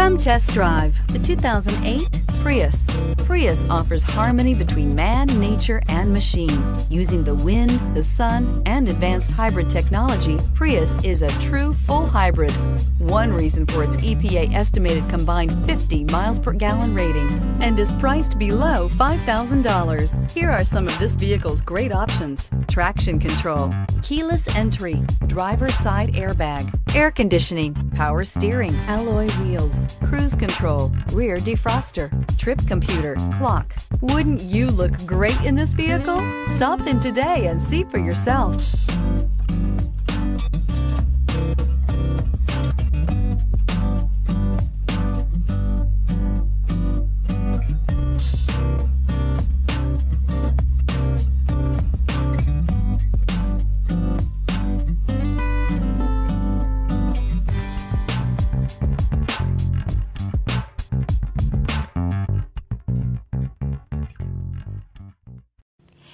Come test drive the 2008 Prius. Prius offers harmony between man, nature, and machine. Using the wind, the sun, and advanced hybrid technology, Prius is a true full hybrid. One reason for its EPA estimated combined 50 miles per gallon rating, and is priced below $5,000. Here are some of this vehicle's great options: traction control, keyless entry, driver's side airbag, air conditioning, power steering, alloy wheels, cruise control, rear defroster, trip computer, clock. Wouldn't you look great in this vehicle? Stop in today and see for yourself.